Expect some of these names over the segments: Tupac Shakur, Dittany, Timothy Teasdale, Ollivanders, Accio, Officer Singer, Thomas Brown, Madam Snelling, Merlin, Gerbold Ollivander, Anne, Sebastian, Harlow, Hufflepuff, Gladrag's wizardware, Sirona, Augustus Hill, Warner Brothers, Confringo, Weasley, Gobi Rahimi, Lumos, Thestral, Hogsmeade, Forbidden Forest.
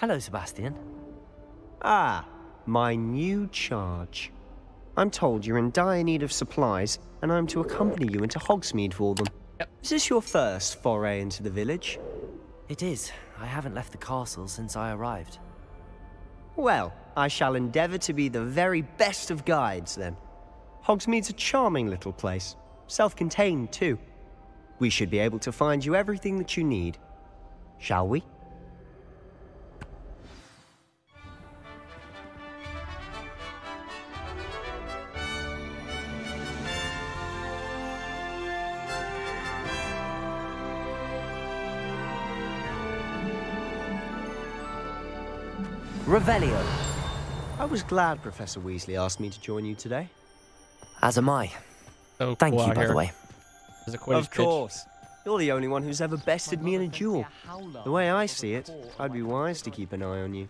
Hello, Sebastian. Ah, my new charge. I'm told you're in dire need of supplies, and I'm to accompany you into Hogsmeade for them. Yep. Is this your first foray into the village? It is. I haven't left the castle since I arrived. Well, I shall endeavour to be the very best of guides, then. Hogsmeade's a charming little place. Self-contained, too. We should be able to find you everything that you need. Shall we? Revelio. I was glad Professor Weasley asked me to join you today. As am I. Oh, thank you, by the way. Of course. You're the only one who's ever bested me in a duel. The way I see it, I'd be wise to keep an eye on you.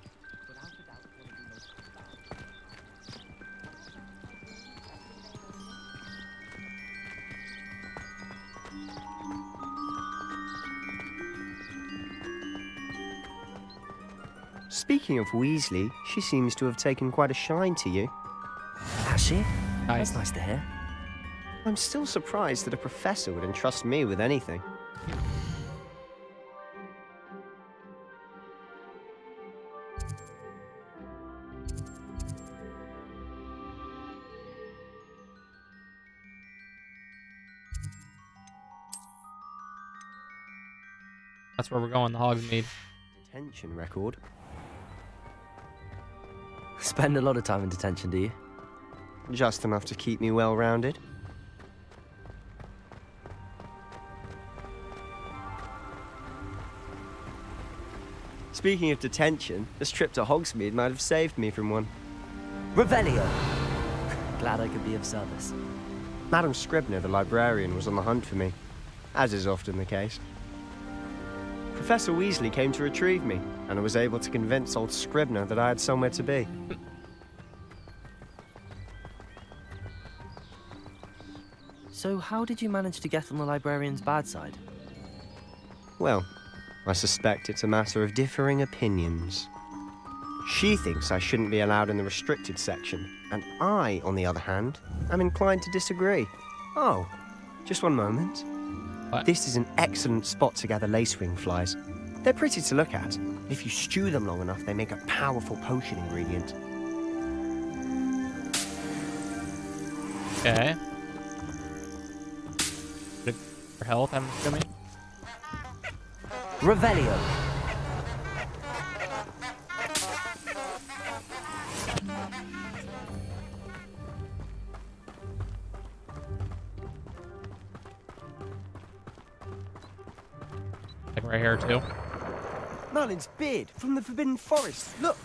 Speaking of Weasley, she seems to have taken quite a shine to you. Has she? Nice. That's nice to hear. I'm still surprised that a professor would entrust me with anything. That's where we're going, the Hogsmeade. Detention record. Spend a lot of time in detention, do you? Just enough to keep me well-rounded. Speaking of detention, this trip to Hogsmeade might have saved me from one. Revelio! Glad I could be of service. Madam Scribner, the librarian, was on the hunt for me, as is often the case. Professor Weasley came to retrieve me, and I was able to convince old Scribner that I had somewhere to be. So how did you manage to get on the librarian's bad side? Well, I suspect it's a matter of differing opinions. She thinks I shouldn't be allowed in the restricted section, and I, on the other hand, am inclined to disagree. Oh, just one moment. What? This is an excellent spot to gather lacewing flies. They're pretty to look at. If you stew them long enough, they make a powerful potion ingredient. Okay. Good for health, I'm assuming. Revelio. Like right here too. Merlin's beard from the Forbidden Forest. Look.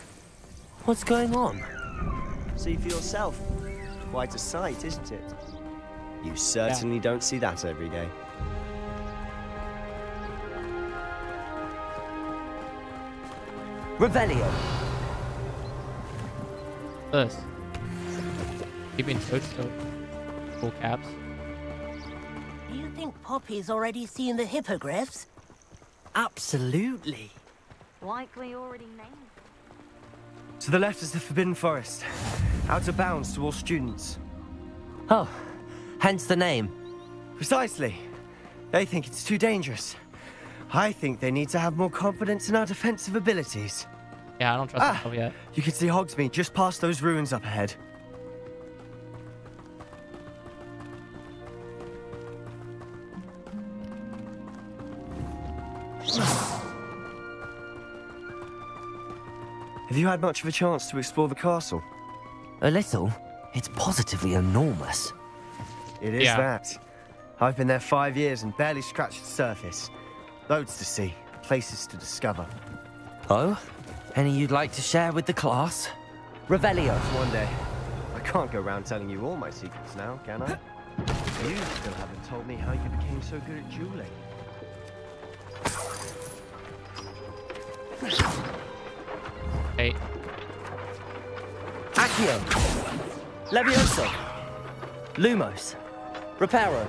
What's going on? See for yourself. Quite a sight, isn't it? You certainly don't see that every day. Revelio. This. Keeping toadstool full caps. Do you think Poppy's already seen the hippogriffs? Absolutely. Likely already named. To the left is the Forbidden Forest. Out of bounds to all students. Oh, hence the name. Precisely. They think it's too dangerous. I think they need to have more confidence in our defensive abilities. Yeah, I don't trust myself yet. You can see Hogsmeade just past those ruins up ahead. Have you had much of a chance to explore the castle? A little. It's positively enormous. It is that. I've been there 5 years and barely scratched the surface. Loads to see, places to discover. Oh? Any you'd like to share with the class? Revelio. One day. I can't go around telling you all my secrets now, can I? You still haven't told me how you became so good at dueling. Hey. Accio. Levioso. Lumos. Reparo.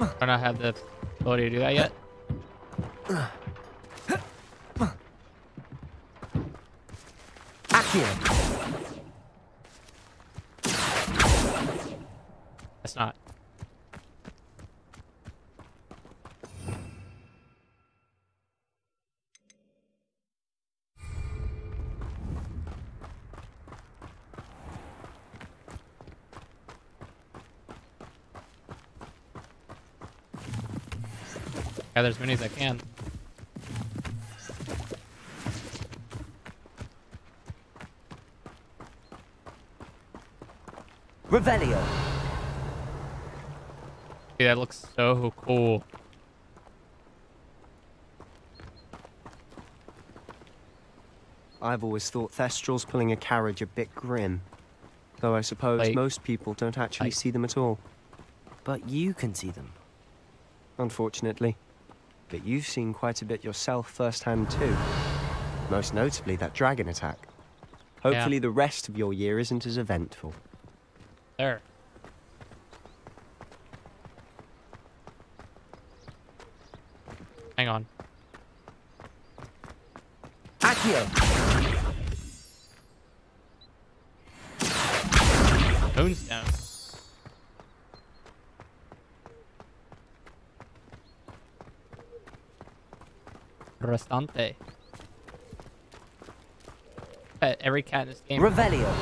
Why not have the Oh, did you do that yet? That's not. Gather as many as I can. Revelio. Hey, that looks so cool. I've always thought Thestrals pulling a carriage a bit grim. Though I suppose most people don't actually see them at all. But you can see them. Unfortunately. But you've seen quite a bit yourself firsthand too. Most notably that dragon attack. Hopefully the rest of your year isn't as eventful. There. Hang on. Accio. Moonstone. Restante. Every cat in this game. Revelio.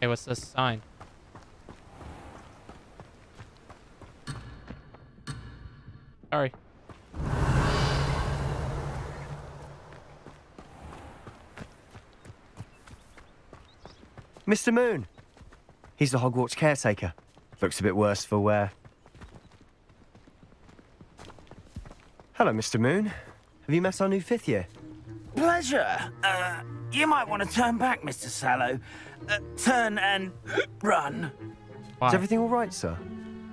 Hey, what's this sign? Sorry. Mr. Moon. He's the Hogwarts caretaker. Looks a bit worse for wear. Hello, Mr. Moon. Have you met our new fifth year? Pleasure. You might want to turn back, Mr. Sallow. Turn and run. Wow. Is everything all right, sir?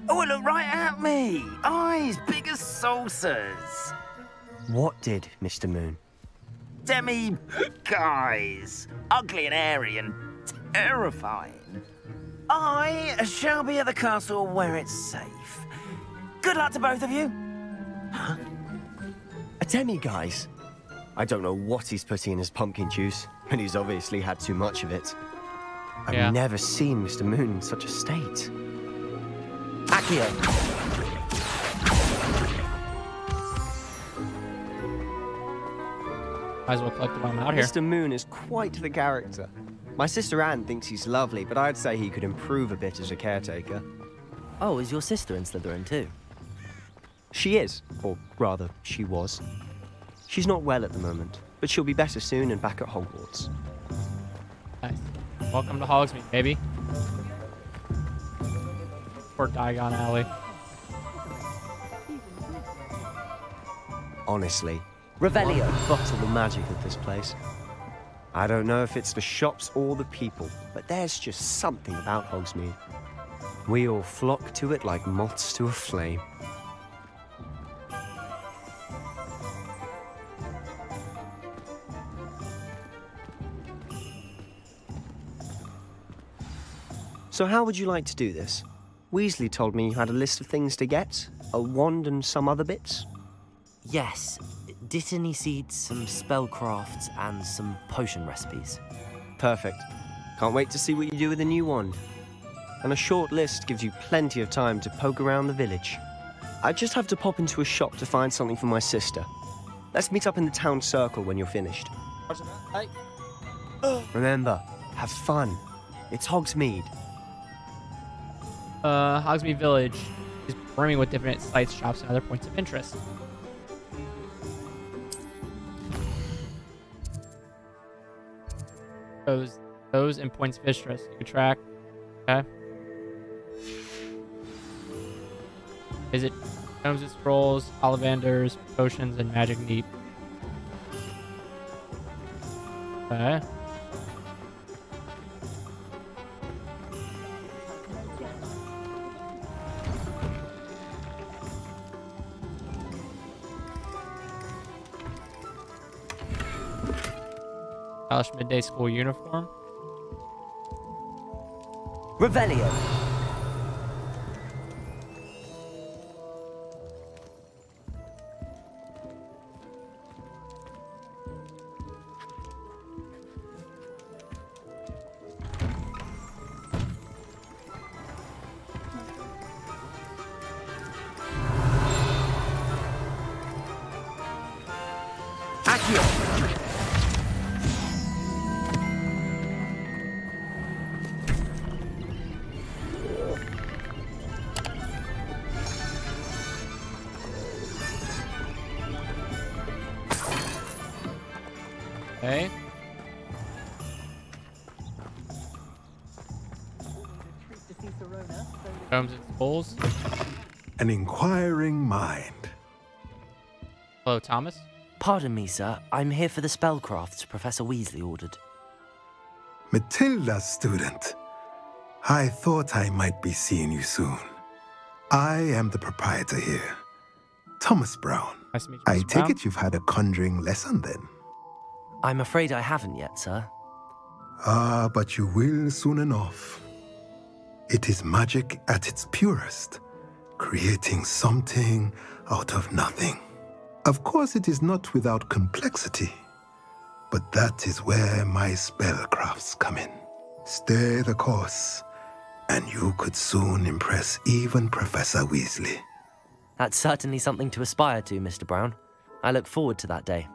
Oh, it looked right at me. Eyes big as saucers. What did, Mr. Moon? Demi guys. Ugly and airy and terrifying. I shall be at the castle where it's safe. Good luck to both of you. Huh? A demi guys. I don't know what he's putting in his pumpkin juice, and he's obviously had too much of it. I've never seen Mr. Moon in such a state. Accio! Might as well collect the bomb out here. Mr. Moon is quite the character. My sister Anne thinks he's lovely, but I'd say he could improve a bit as a caretaker. Oh, is your sister in Slytherin too? She is, or rather, she was. She's not well at the moment, but she'll be better soon and back at Hogwarts. Nice. Welcome to Hogsmeade, baby. Or Diagon Alley. Honestly, Revelio. Bottle the magic of this place. I don't know if it's the shops or the people, but there's just something about Hogsmeade. We all flock to it like moths to a flame. So how would you like to do this? Weasley told me you had a list of things to get, a wand and some other bits. Yes, dittany seeds, some spellcrafts and some potion recipes. Perfect. Can't wait to see what you do with the new wand. And a short list gives you plenty of time to poke around the village. I just have to pop into a shop to find something for my sister. Let's meet up in the town circle when you're finished. Remember, have fun. It's Hogsmeade. Hogsmeade Village is brimming with different sites, shops, and other points of interest. Those and points of interest you can track. Okay. Visit Tomes and Scrolls, Ollivanders, Potions, and Magic Neep. Okay. Midday school uniform. Revelio. Bowls. An inquiring mind. Hello, Thomas. Pardon me, sir. I'm here for the spellcrafts Professor Weasley ordered. Matilda, student. I thought I might be seeing you soon. I am the proprietor here, Thomas Brown. Nice to meet you, Mr. Brown. I take it you've had a conjuring lesson then? I'm afraid I haven't yet, sir. Ah, but you will soon enough. It is magic at its purest, creating something out of nothing. Of course, it is not without complexity, but that is where my spellcrafts come in. Stay the course, and you could soon impress even Professor Weasley. That's certainly something to aspire to, Mr. Brown. I look forward to that day.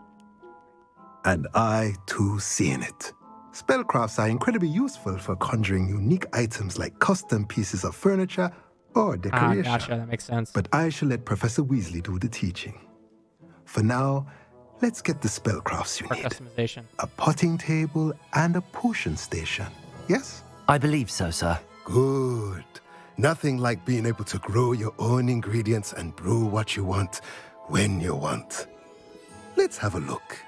And I, too, seeing it. Spellcrafts are incredibly useful for conjuring unique items like custom pieces of furniture or decoration. Ah, gotcha, that makes sense. But I shall let Professor Weasley do the teaching. For now, let's get the spellcrafts you need. Customization. A potting table and a potion station, yes? I believe so, sir. Good. Nothing like being able to grow your own ingredients and brew what you want when you want. Let's have a look.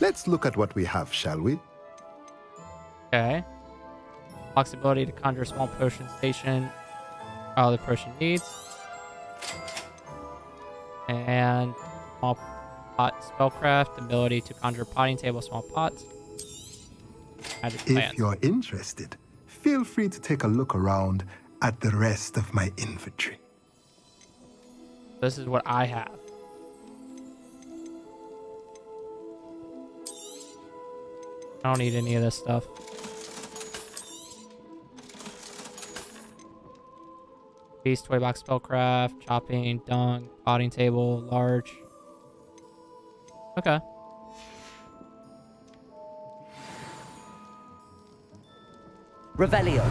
Let's look at what we have, shall we? Okay. Possibility to conjure a small potion station. All the potion needs. And small pot spellcraft. Ability to conjure a potting table, small pots. If you're interested, feel free to take a look around at the rest of my inventory. This is what I have. I don't need any of this stuff. Beast, toy box, spellcraft, chopping, dung, potting table, large. Okay. Revelio.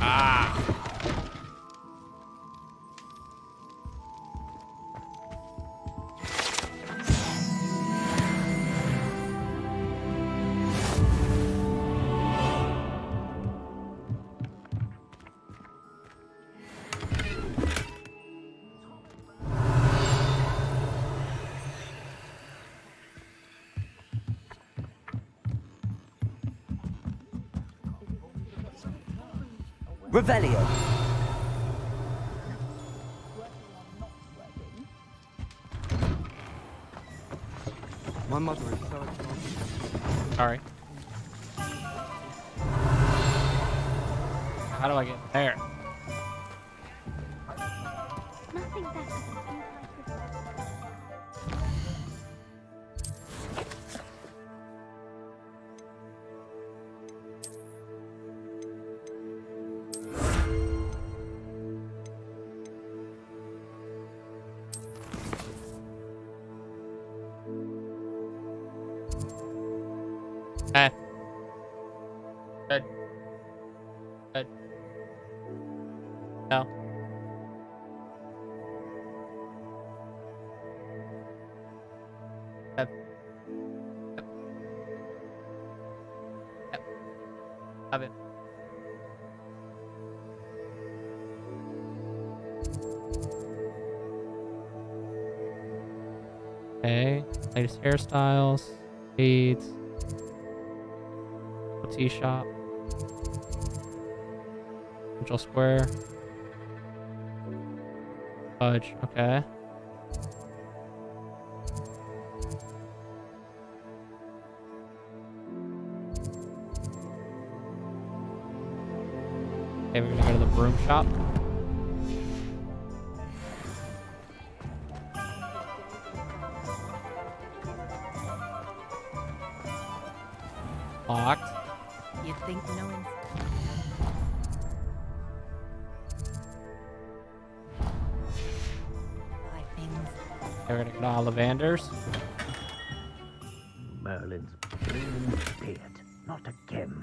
Ah. Revelio. My mother is so excited. Sorry. How do I get there? Nothing better hairstyles, beads, tea shop, central square, fudge. Okay. Okay, we're gonna go to the broom shop. Locked. You think no one? Okay, we're gonna go to Ollivanders. Merlin's broom beard, not a gem.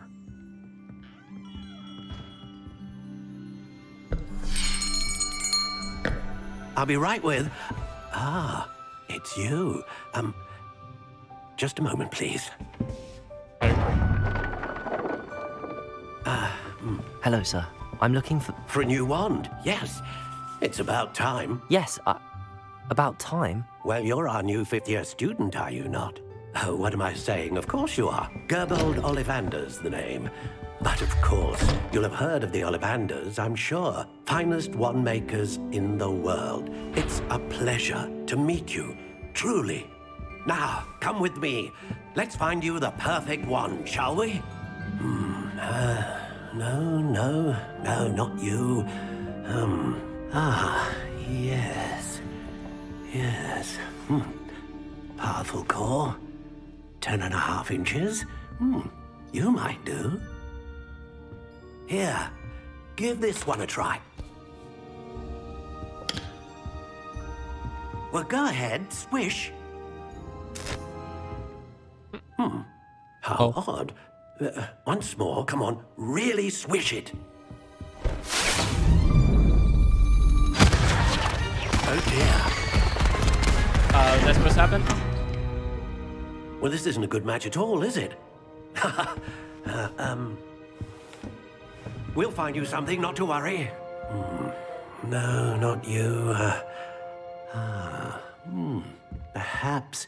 I'll be right with... Ah, it's you. Just a moment, please. Hello, sir. I'm looking for... For a new wand, yes. It's about time. Yes, about time? Well, you're our new fifth-year student, are you not? Oh, what am I saying? Of course you are. Gerbold Ollivander's the name. But of course, you'll have heard of the Ollivanders, I'm sure. Finest wand makers in the world. It's a pleasure to meet you, truly. Now, come with me. Let's find you the perfect wand, shall we? No, not you. Yes. Powerful core. 10.5 inches. You might do. Here, give this one a try. Well, go ahead, swish. How odd. Once more, come on, really swish it. Oh dear. Is that supposed to happen? Well, this isn't a good match at all, is it? We'll find you something, not to worry. No, not you. Perhaps...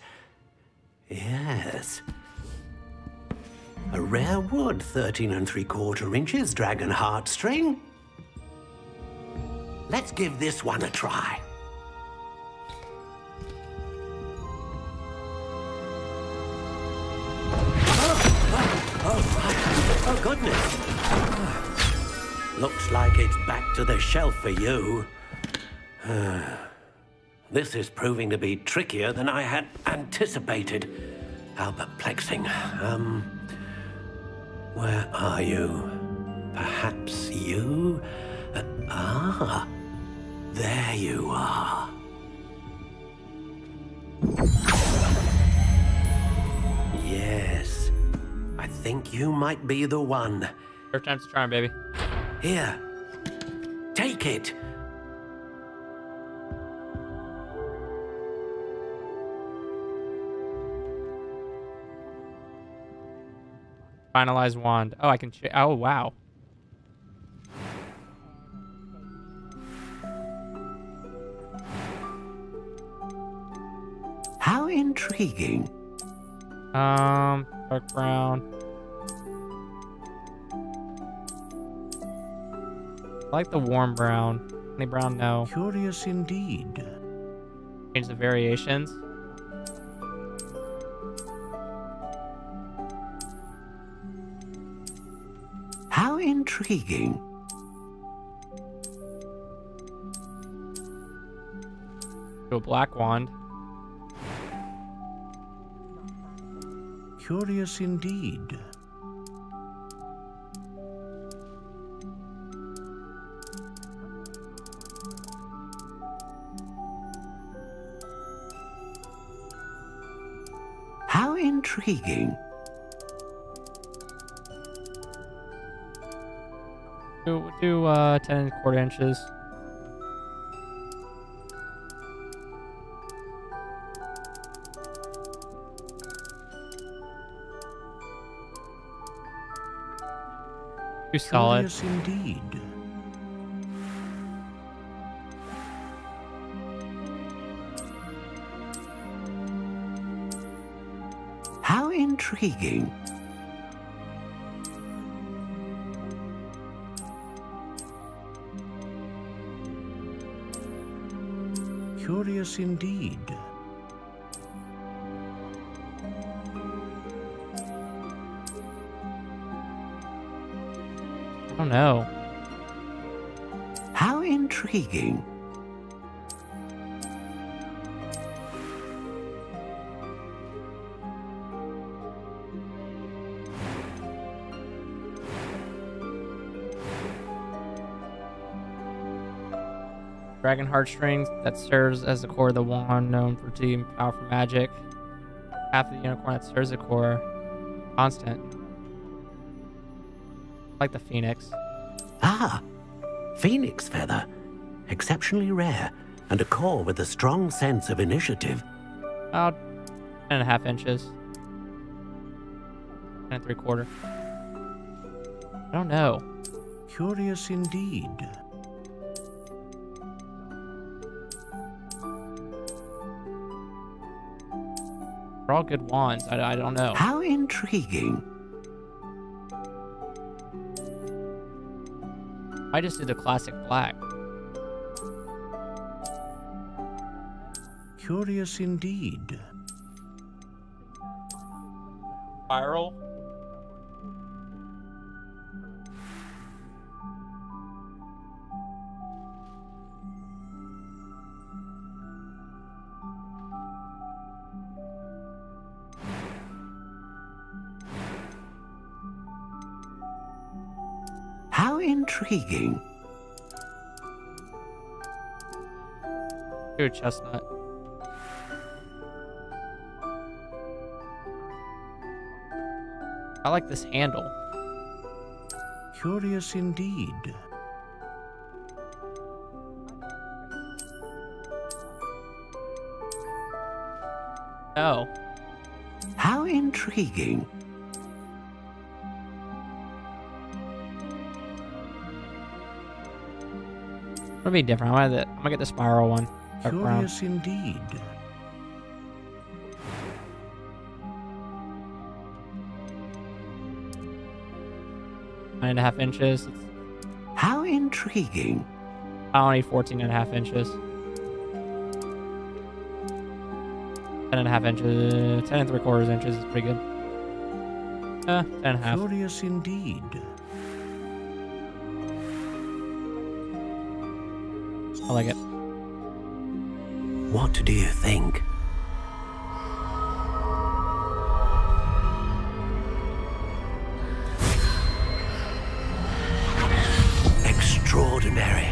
Yes. A rare wood, 13.75 inches, dragon heartstring. Let's give this one a try. Oh goodness. Looks like it's back to the shelf for you. This is proving to be trickier than I had anticipated. How perplexing. Where are you? Perhaps you? There you are. Yes. I think you might be the one. First time's a charm, baby. Here, take it. Finalize wand. Oh, I can. Oh, wow. How intriguing. Dark brown. I like the warm brown. Any brown, no. Curious indeed. Change the variations. How intriguing. Do a black wand. Curious indeed. Intriguing. Do 10.25 inches. You're solid. Yes, indeed. Intriguing. Curious indeed. I don't know. intriguing. Dragon heartstrings that serves as the core of the wand, known for deep and powerful magic. Half of the unicorn that serves the core, constant. Like the phoenix. Ah, phoenix feather, exceptionally rare, and a core with a strong sense of initiative. About 10.5 inches, 10 3/4. I don't know. Curious indeed. They're all good wands. I don't know. How intriguing. I just did the classic black. Curious indeed. Spiral. Intriguing. You're a chestnut. I like this handle. Curious indeed. Oh. How intriguing. It'll be different. I'm gonna get the spiral one. Curious indeed. Nine and a half inches. It's... How intriguing. I only need 14.5 inches. 10.5 inches. 10 3/4 inches is pretty good. 10.5. Curious indeed. I like it. What do you think? Extraordinary.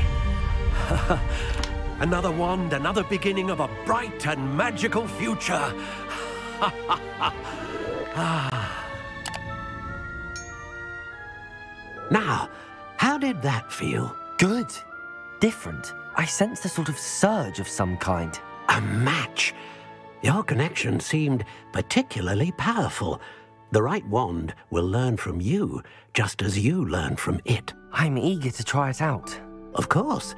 Another wand, another beginning of a bright and magical future. Now, how did that feel? Good. Different. I sensed a sort of surge of some kind. A match. Your connection seemed particularly powerful. The right wand will learn from you, just as you learn from it. I'm eager to try it out. Of course.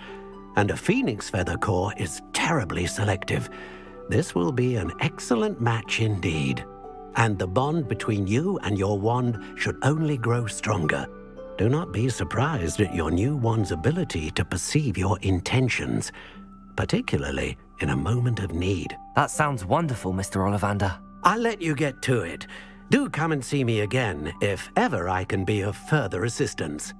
And a phoenix feather core is terribly selective. This will be an excellent match indeed. And the bond between you and your wand should only grow stronger. Do not be surprised at your new one's ability to perceive your intentions, particularly in a moment of need. That sounds wonderful, Mr. Ollivander. I'll let you get to it. Do come and see me again if ever I can be of further assistance.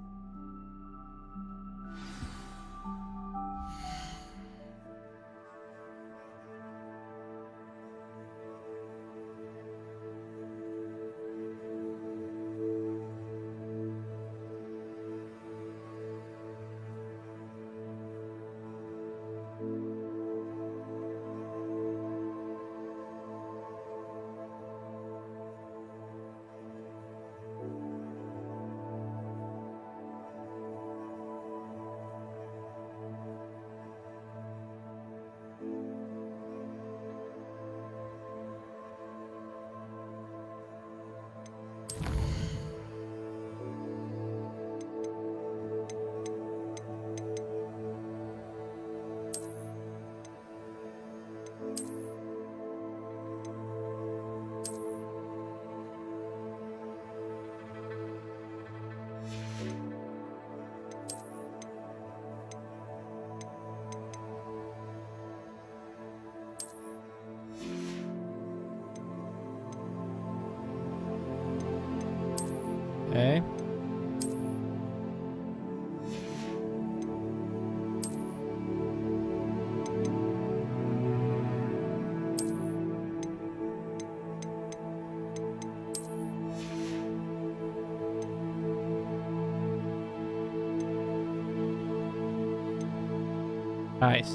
Nice.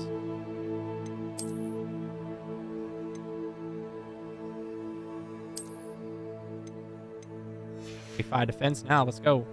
We fight defense now. Let's go.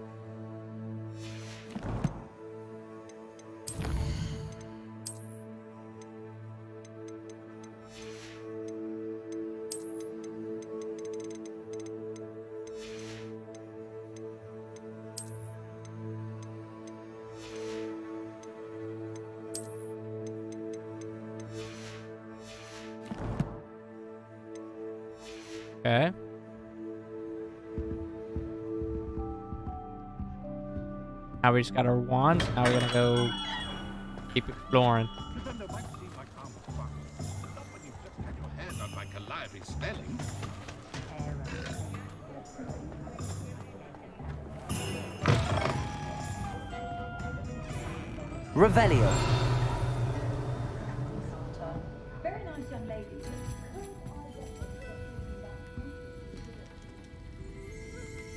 Okay. Now we just got our wands. Now we're gonna go keep exploring. Revelio. Very nice young lady.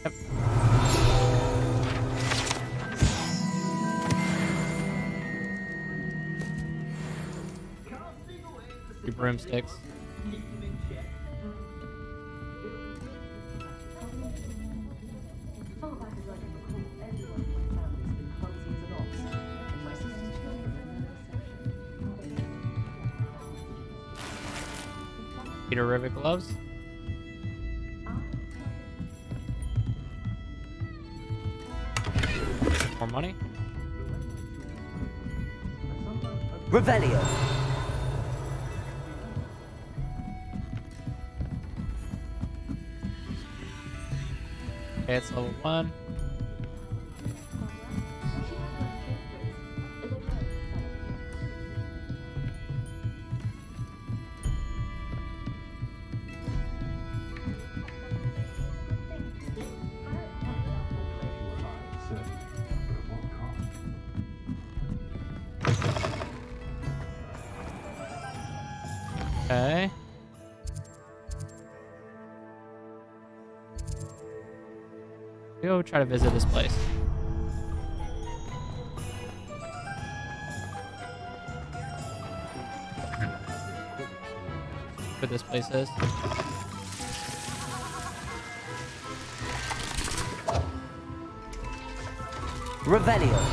Yep. Two broomsticks. Peter Rivet gloves. More money. Revelio. Okay, it's level 1. Okay. We'll try to visit this place. What this place is. Revelio.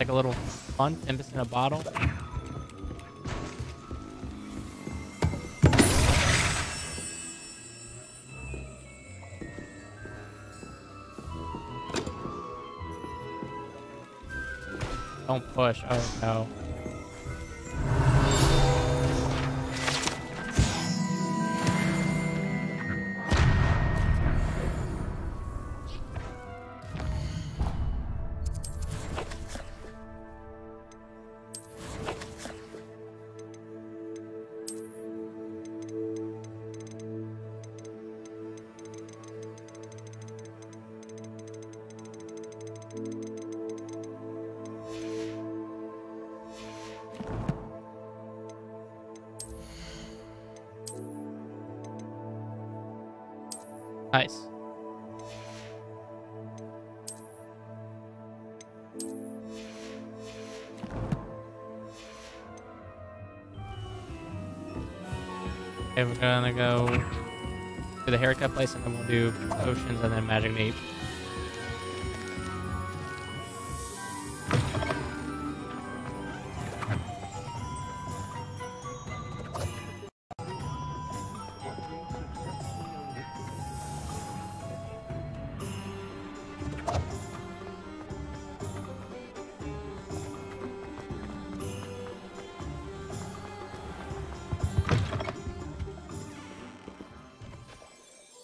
Like a little fun, tempest in a bottle. Don't push. Oh no. Nice. Okay, we're gonna go to the haircut place and then we'll do potions and then Magic Neep.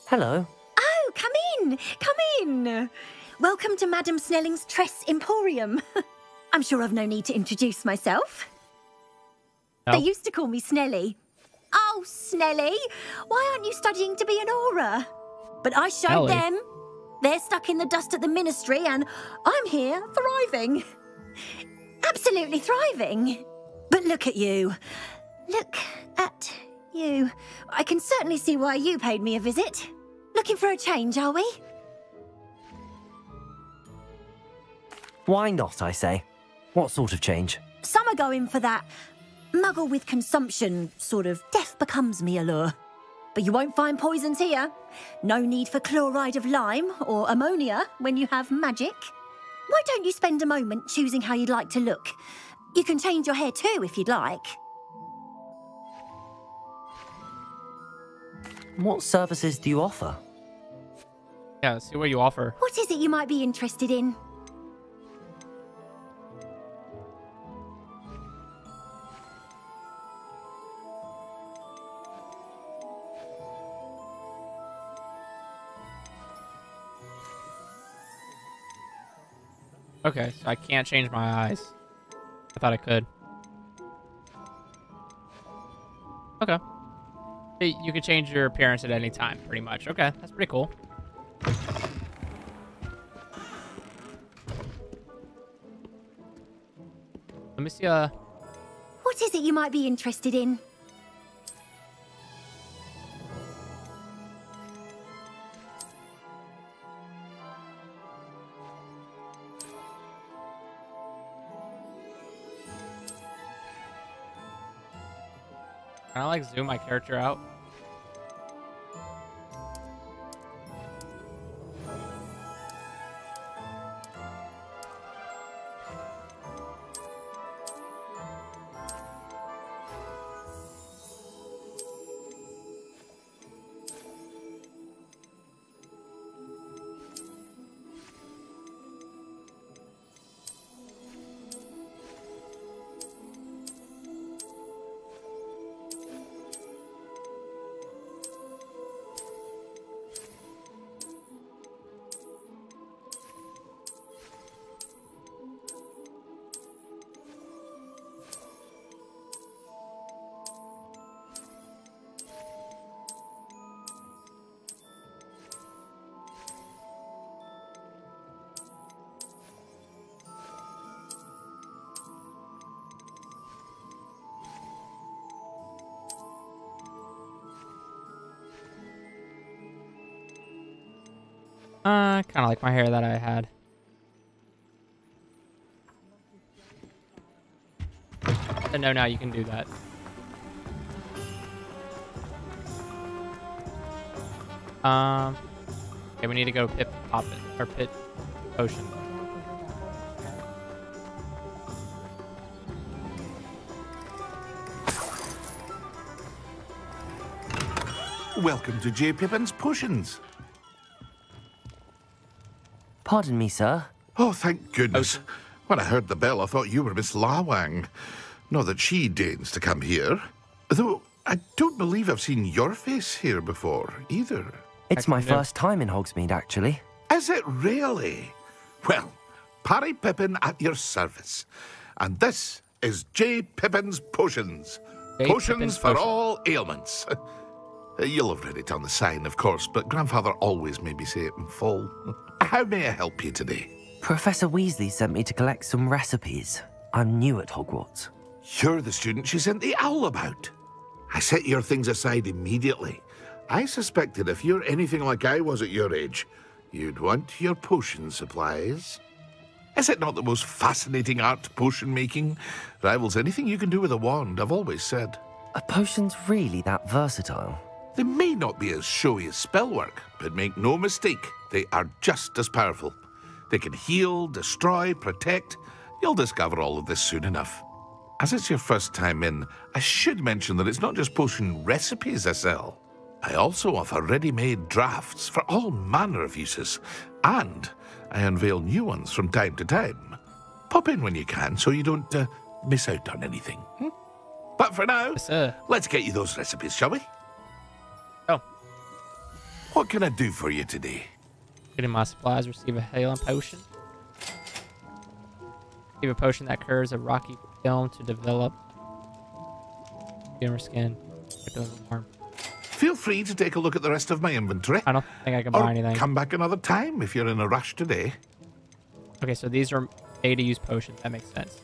Hello. Oh, come in! Come in! Welcome to Madam Snelling's Tress Emporium. I'm sure I've no need to introduce myself. No. They used to call me Snelly. Oh, Snelly, why aren't you studying to be an aura? But I showed Ellie. Them. They're stuck in the dust at the ministry and I'm here thriving. Absolutely thriving. But look at you. Look at you. I can certainly see why you paid me a visit. Looking for a change, are we? Why not, I say? What sort of change? Some are going for that muggle with consumption sort of death becomes me allure. But you won't find poisons here. No need for chloride of lime or ammonia when you have magic. Why don't you spend a moment choosing how you'd like to look? You can change your hair too if you'd like. What services do you offer? Yeah, let's see what you offer. What is it you might be interested in? Okay, so I can't change my eyes. I thought I could. Okay. You can change your appearance at any time, pretty much. Okay, that's pretty cool. Let me see, What is it you might be interested in? Can I, like, zoom my character out? Kind of like my hair that I had. I know now you can do that. Okay, we need to go Pit Poppin, or Pit Potion. Welcome to Jay Pippin's Potions. Pardon me, sir. Oh, thank goodness. When I heard the bell, I thought you were Miss Lawang. Not that she deigns to come here. Though, I don't believe I've seen your face here before, either. It's my first time in Hogsmeade, actually. Is it really? Well, Parry Pippin at your service. And this is Jay Pippin's Potions. Potions for all ailments. You'll have read it on the sign, of course, but Grandfather always made me say it in full. How may I help you today? Professor Weasley sent me to collect some recipes. I'm new at Hogwarts. You're the student she sent the owl about. I set your things aside immediately. I suspected if you're anything like I was at your age, you'd want your potion supplies. Is it not the most fascinating art, potion making? Rivals anything you can do with a wand, I've always said. Are potions really that versatile? They may not be as showy as spellwork, but make no mistake, they are just as powerful. They can heal, destroy, protect. You'll discover all of this soon enough. As it's your first time in, I should mention that it's not just potion recipes I sell. I also offer ready-made drafts for all manner of uses, and I unveil new ones from time to time. Pop in when you can so you don't miss out on anything. Hmm? But for now, yes, let's get you those recipes, shall we? What can I do for you today? Getting my supplies, receive a healing potion. Receive a potion that curves a rocky film to develop gamer skin. Feel free to take a look at the rest of my inventory. I don't think I can buy anything. Come back another time if you're in a rush today. Okay, so these are made to use potions. That makes sense.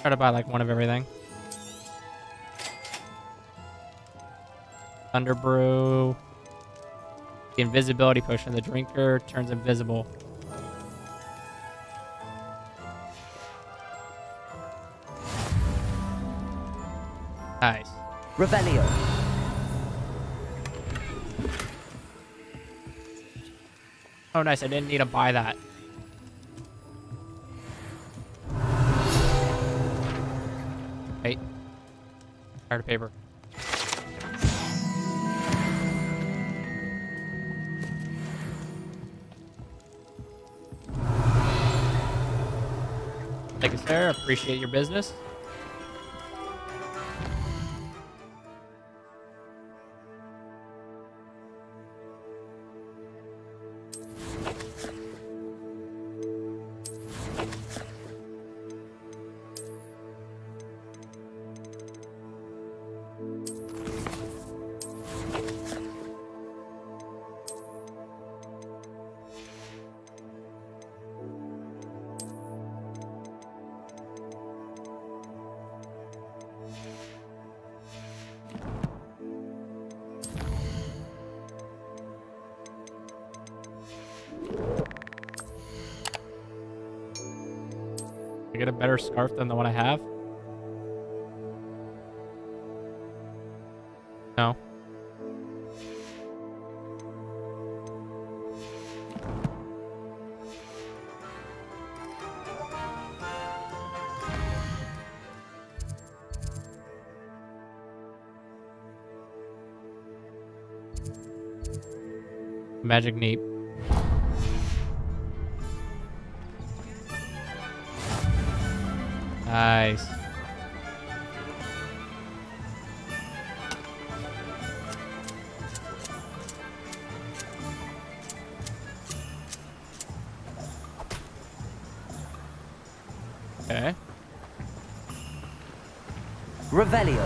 Try to buy like one of everything. Thunderbrew. The invisibility potion. The drinker turns invisible. Nice. Revelio. Oh, nice. I didn't need to buy that. Wait. Tired of paper. Thank you, sir. Appreciate your business. Get a better scarf than the one I have? No. Magic Neep. Nice. Okay. Revelio.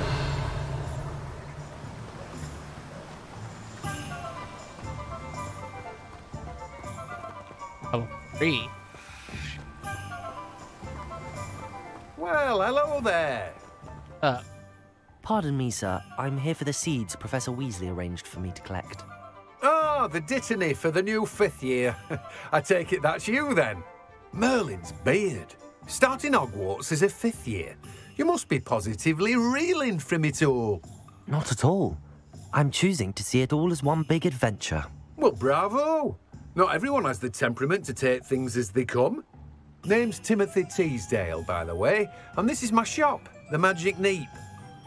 Oh, three. Well, hello there. Pardon me, sir. I'm here for the seeds Professor Weasley arranged for me to collect. Ah, the Dittany for the new 5th year. I take it that's you, then. Merlin's beard. Starting Hogwarts as a 5th year. You must be positively reeling from it all. Not at all. I'm choosing to see it all as one big adventure. Well, bravo. Not everyone has the temperament to take things as they come. Name's Timothy Teasdale, by the way, and this is my shop, The Magic Neep.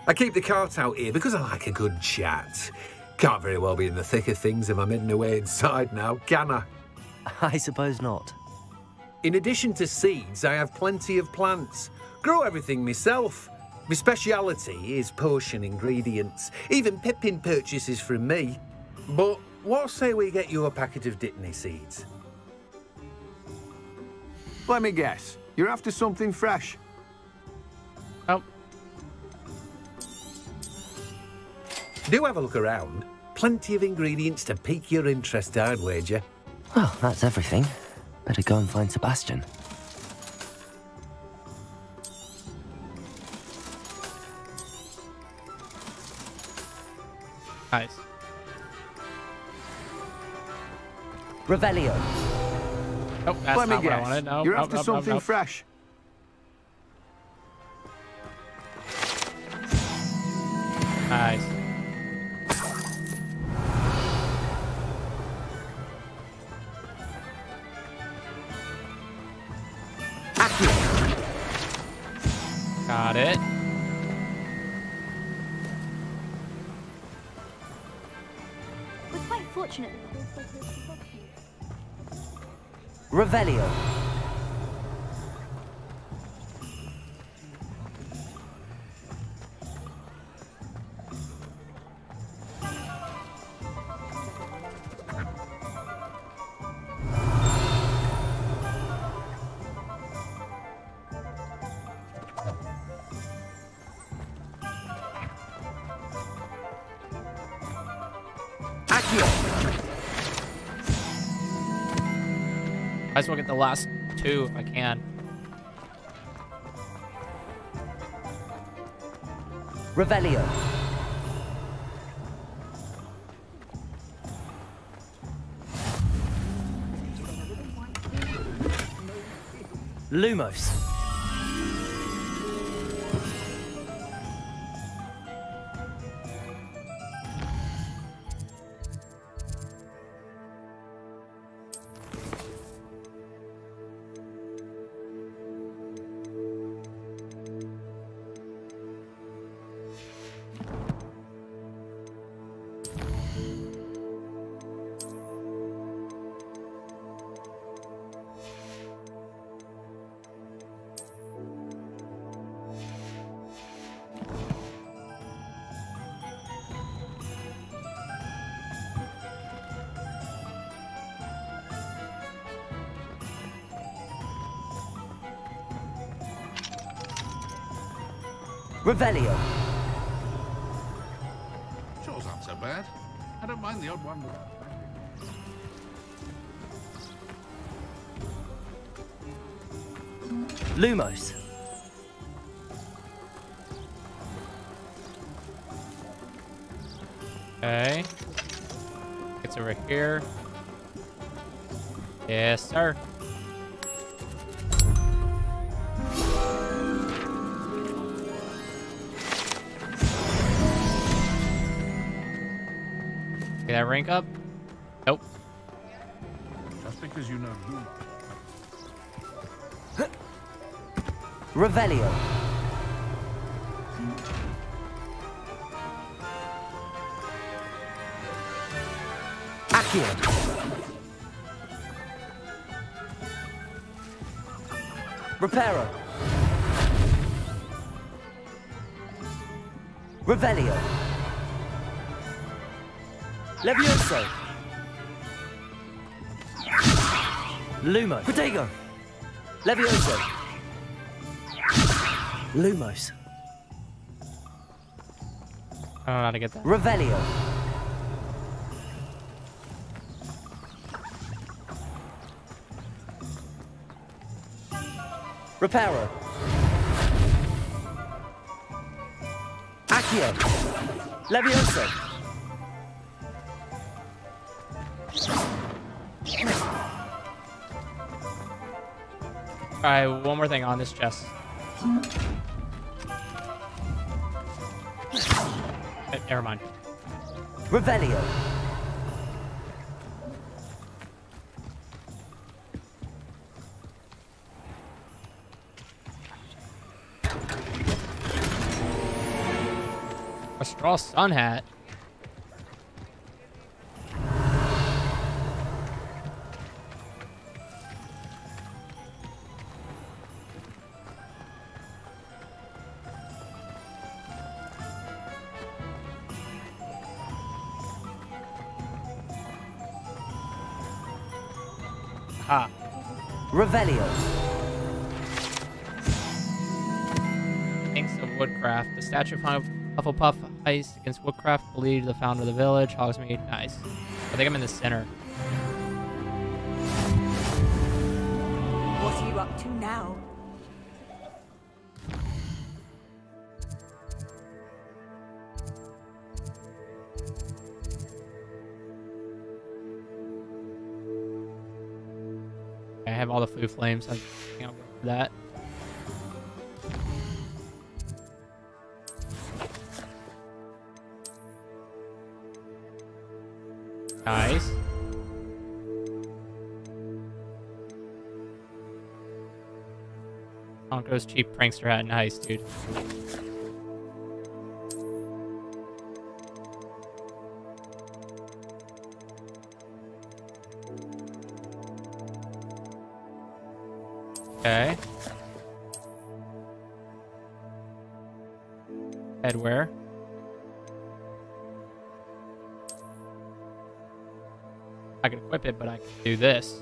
I keep the cart out here because I like a good chat. Can't very well be in the thick of things if I'm hidden away inside now, can I? I suppose not. In addition to seeds, I have plenty of plants. Grow everything myself. My speciality is potion ingredients. Even Pippin purchases from me. But what say we get you a packet of Dittany seeds? Let me guess, you're after something fresh. Oh. Do have a look around. Plenty of ingredients to pique your interest, I'd wager. Well, that's everything. Better go and find Sebastian. Nice. Revelio. Nope, that's Let me not guess. What I wanted. No, You're after something fresh. Nice. Got it. We're quite fortunate. Revelio. I just want to get the last two if I can. Revelio. Lumos. Revelio. Sure's not so bad. I don't mind the odd one. Lumos. Okay. It's over here. Yes, sir. Did I rank up? Nope. Just because you know who. Revelio. Accio. Reparo. Revelio. Levioso. Lumos. Protego. Levioso. Lumos. I don't know how to get that. Revelio. Reparo. Accio. Levioso. Alright, one more thing on this chest. Never mind. Revelio. A straw sun hat. Revelio. Thanks to Woodcraft. The statue of Hufflepuff ice against Woodcraft, believed to the founder of the village, Hogsmeade. Nice. I think I'm in the center. What are you up to now? I have all the flu flames. I can't wait for that. Nice. Tonko's cheap prankster hat. Nice, dude. Okay. Headwear. I can equip it, but I can do this.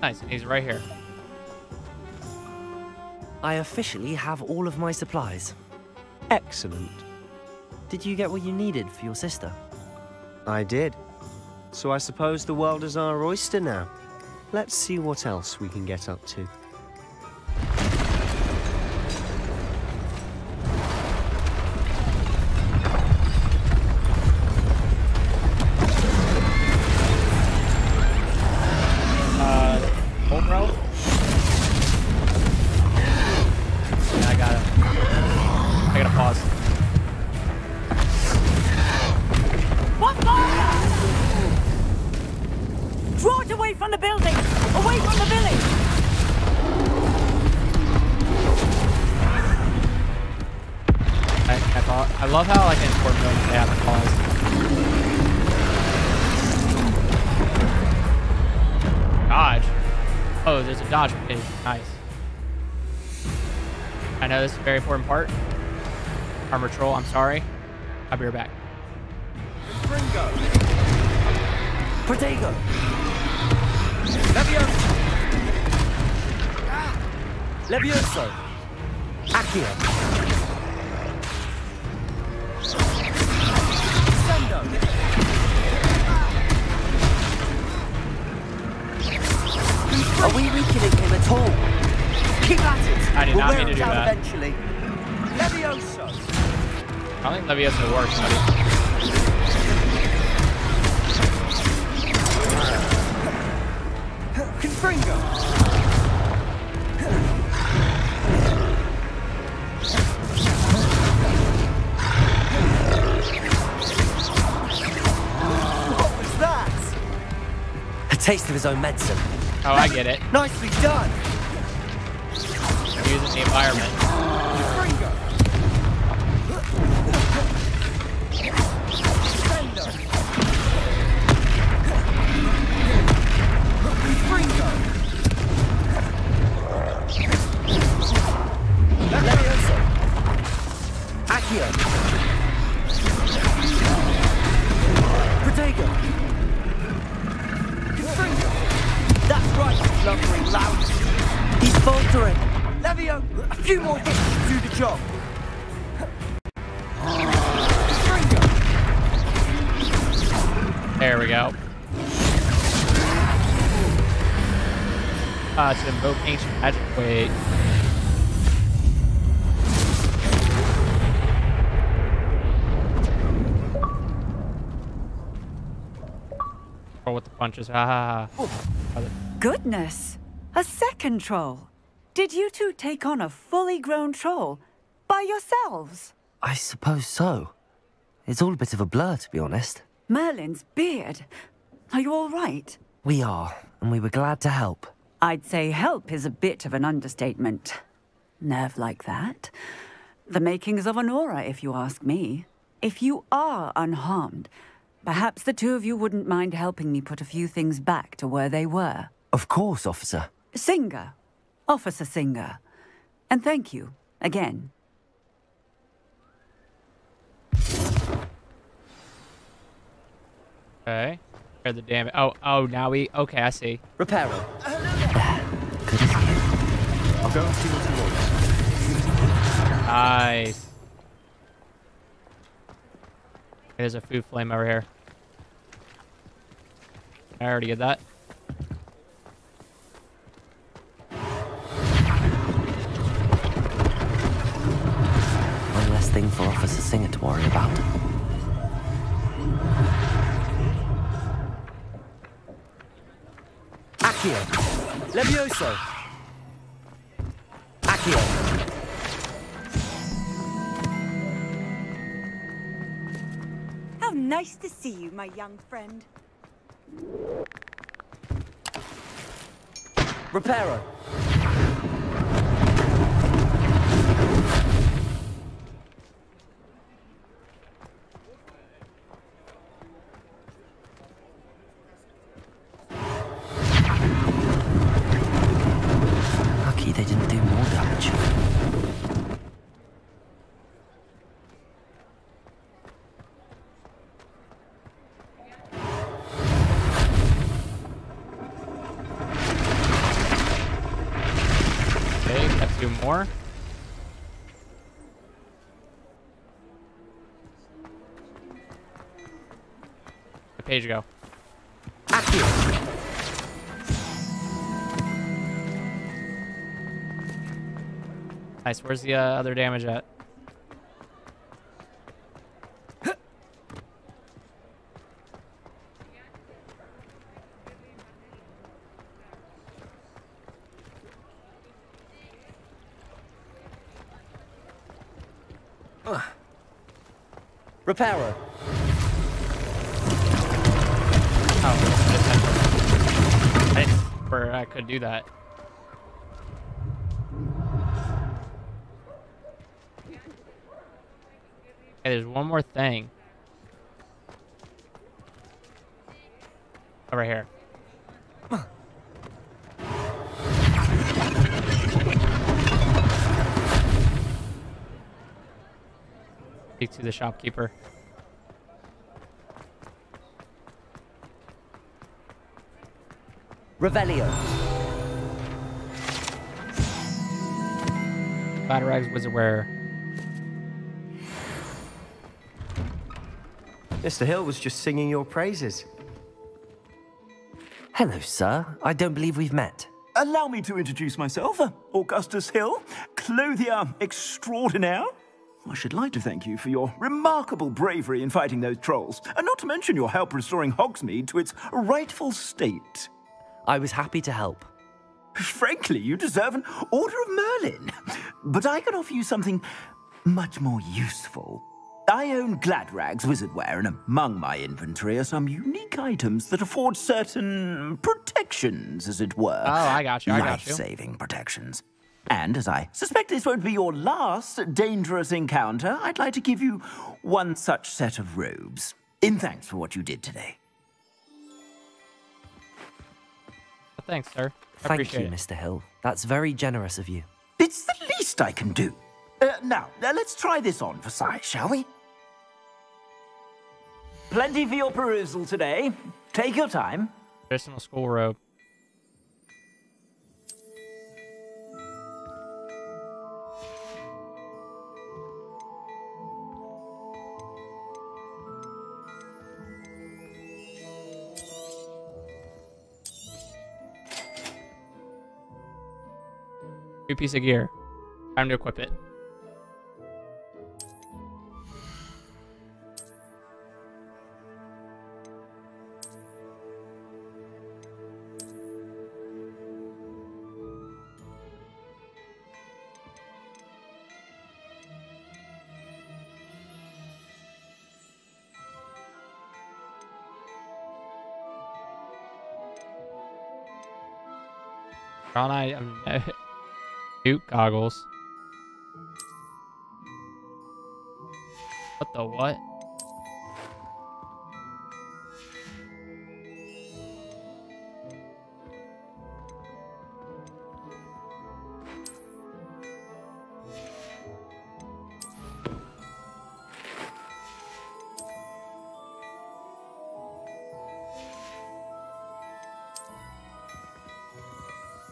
Nice, and he's right here. I officially have all of my supplies. Excellent. Did you get what you needed for your sister? I did. So I suppose the world is our oyster now. Let's see what else we can get up to. Pause. What fire! Draw it away from the building! Away from the village! I love how, like, in court films they have to pause. Dodge. Oh, there's a dodge page. Nice. I know this is a very important part. Armor troll, I'm sorry. I'll be right back. Springo. Protego. Levioso. Ah. Levioso. Accio. Are we weakening him at all? Keep at it. I did not mean to do that. Eventually. Levioso. I don't think Levioso works, buddy. Confringo. What was that? A taste of his own medicine. Oh, I get it. Nicely done. Using the environment. Goodness, a second troll. Did you two take on a fully grown troll by yourselves? I suppose so. It's all a bit of a blur, to be honest. Merlin's beard. Are you all right? We are, and we were glad to help. I'd say help is a bit of an understatement. Nerve like that. The makings of an aura, if you ask me. If you are unharmed, perhaps the two of you wouldn't mind helping me put a few things back to where they were. Of course, Officer. Singer. Officer Singer. And thank you, again. Okay. Repair the damage. Oh, now we... Okay, I see. Repair it. I'll go and see what you want. Nice. There's a food flame over here. I already get that. One less thing for Officer Singer to worry about. Accio. Levioso. Accio. Nice to see you, my young friend. Repairer. Lucky they didn't do more damage. More. The page go. Accio. Nice. Where's the other damage at? Repairer. Oh, I swear I could do that. Okay, there's one more thing. Over here. Speak to the shopkeeper. Revelio. Gladrag's wizardware. Mr. Hill was just singing your praises. Hello, sir. I don't believe we've met. Allow me to introduce myself. Augustus Hill, clothier extraordinaire. I should like to thank you for your remarkable bravery in fighting those trolls, and not to mention your help restoring Hogsmeade to its rightful state. I was happy to help. Frankly, you deserve an Order of Merlin. But I can offer you something much more useful. I own Gladrag's wizardware, and among my inventory are some unique items that afford certain protections, as it were. Oh, I got you, I got you. Life-saving protections. And as I suspect this won't be your last dangerous encounter, I'd like to give you one such set of robes, in thanks for what you did today. Well, thanks, sir. I appreciate it. Mr. Hill. That's very generous of you. It's the least I can do. Now, let's try this on for size, shall we? Plenty for your perusal today. Take your time. Traditional school robe. New piece of gear. Time to equip it. Duke goggles. What the what?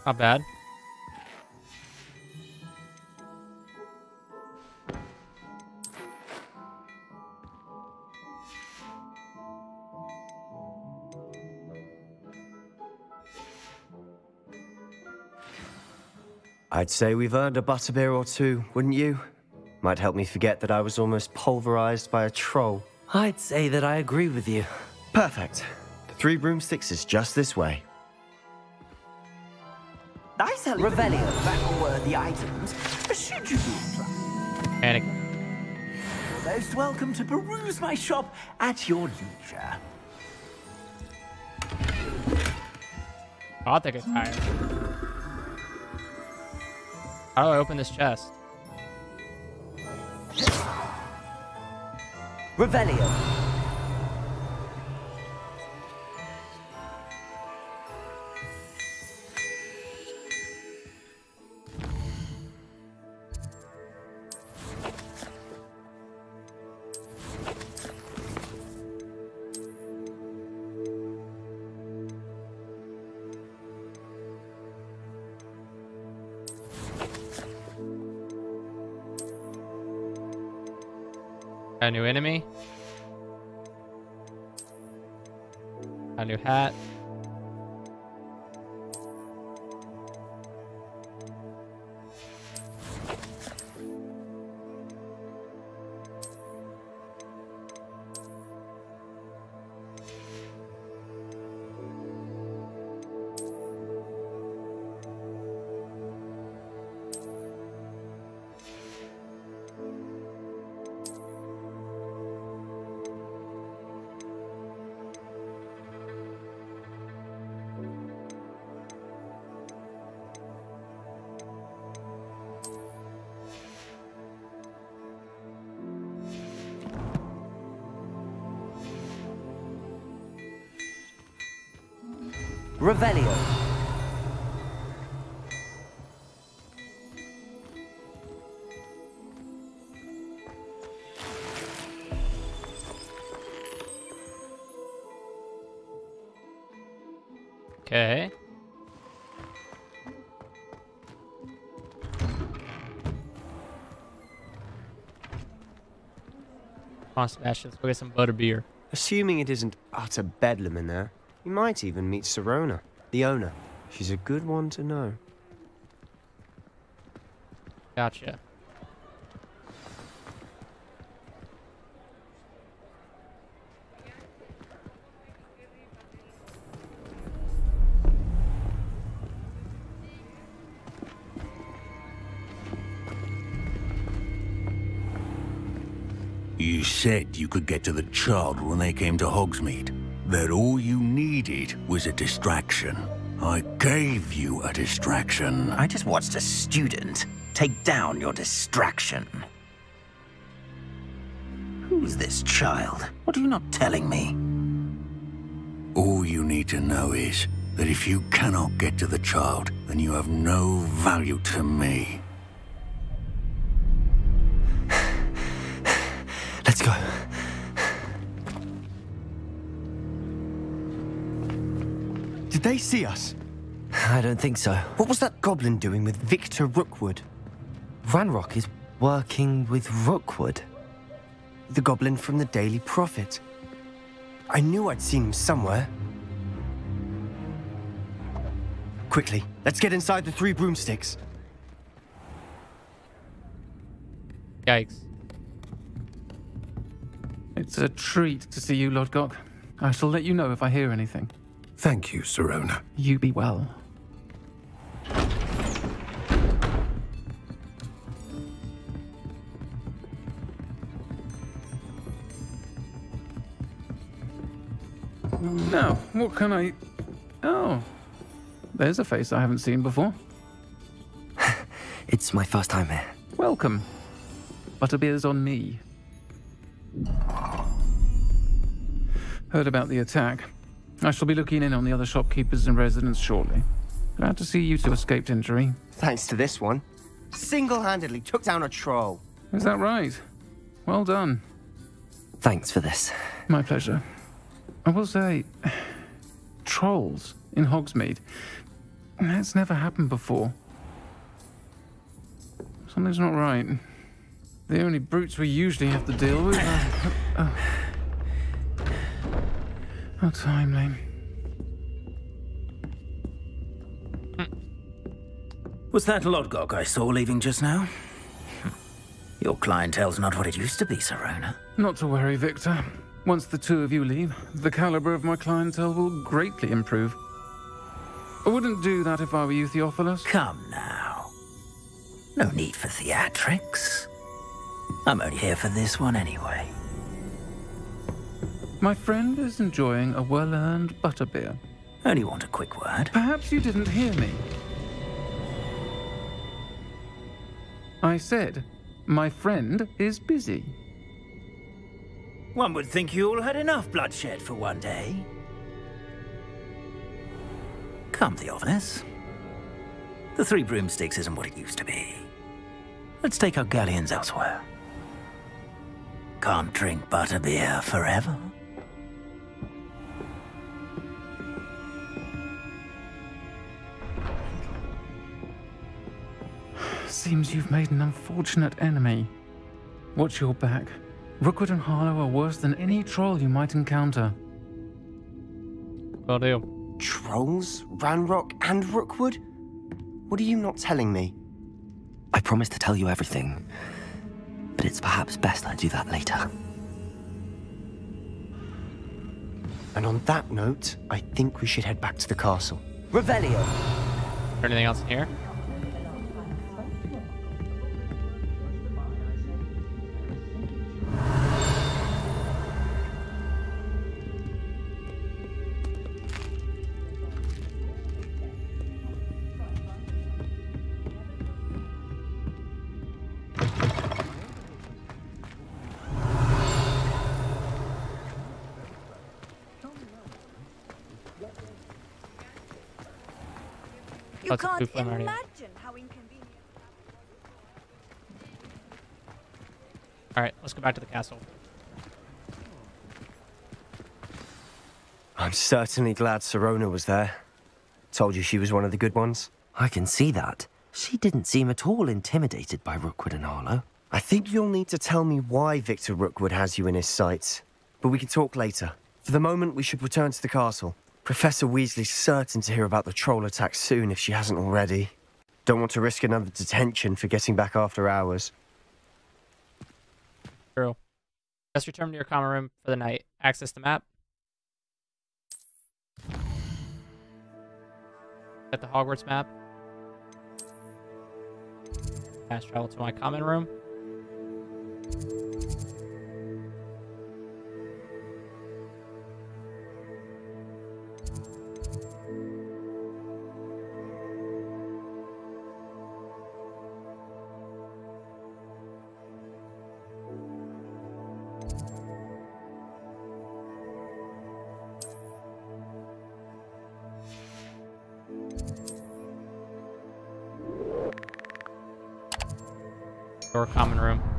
Not bad. I'd say we've earned a butterbeer or two, wouldn't you? Might help me forget that I was almost pulverized by a troll. I'd say that I agree with you. Perfect. The Three Broomsticks is just this way. I sell Revelio battle-worthy items. Should you be interested? Anakin. You're most welcome to peruse my shop at your leisure. I'll take a time. How do I open this chest? Revelio. A new enemy. A new hat. Revelio. Okay. Come on, Sebastian, let's go get some butterbeer. Assuming it isn't utter bedlam in there, you might even meet Sirona, the owner. She's a good one to know. Gotcha. You said you could get to the child when they came to Hogsmeade. That all you needed was a distraction. I gave you a distraction. I just watched a student take down your distraction. Who's this child? What are you not telling me? All you need to know is that if you cannot get to the child, then you have no value to me. Let's go. Did they see us? I don't think so. What was that goblin doing with Victor Rookwood? Ranrok is working with Rookwood. The goblin from the Daily Prophet. I knew I'd seen him somewhere. Quickly, let's get inside the Three Broomsticks. Yikes. It's a treat to see you, Lodgok. I shall let you know if I hear anything. Thank you, Sirona. You be well. Now, what can I... Oh, there's a face I haven't seen before. It's my first time here. Welcome. Butterbeer's on me. Heard about the attack. I shall be looking in on the other shopkeepers and residents shortly. Glad to see you two escaped injury. Thanks to this one. Single-handedly took down a troll. Is that right? Well done. Thanks for this. My pleasure. I will say, trolls in Hogsmeade. That's never happened before. Something's not right. The only brutes we usually have to deal with are... How timely. Was that Lodgok I saw leaving just now? Your clientele's not what it used to be, Sirona. Not to worry, Victor. Once the two of you leave, the caliber of my clientele will greatly improve. I wouldn't do that if I were you, Theophilus. Come now. No need for theatrics. I'm only here for this one anyway. My friend is enjoying a well-earned butterbeer. Only want a quick word. Perhaps you didn't hear me. I said, my friend is busy. One would think you all had enough bloodshed for one day. Come, Theophilus. The Three Broomsticks isn't what it used to be. Let's take our galleons elsewhere. Can't drink butterbeer forever. Seems you've made an unfortunate enemy. Watch your back. Rookwood and Harlow are worse than any troll you might encounter. Oh dear. Trolls? Ranrok and Rookwood? What are you not telling me? I promised to tell you everything, but it's perhaps best I do that later. And on that note, I think we should head back to the castle. Revelio! Anything else in here? You can't imagine how inconvenient. All right, let's go back to the castle. I'm certainly glad Sirona was there. Told you she was one of the good ones. I can see that. She didn't seem at all intimidated by Rookwood and Harlow. I think you'll need to tell me why Victor Rookwood has you in his sights, but we can talk later. For the moment, we should return to the castle. Professor Weasley's certain to hear about the troll attack soon if she hasn't already. Don't want to risk another detention for getting back after hours. True. Just return to your common room for the night. Access the map. At the Hogwarts map. Fast travel to my common room. Common room.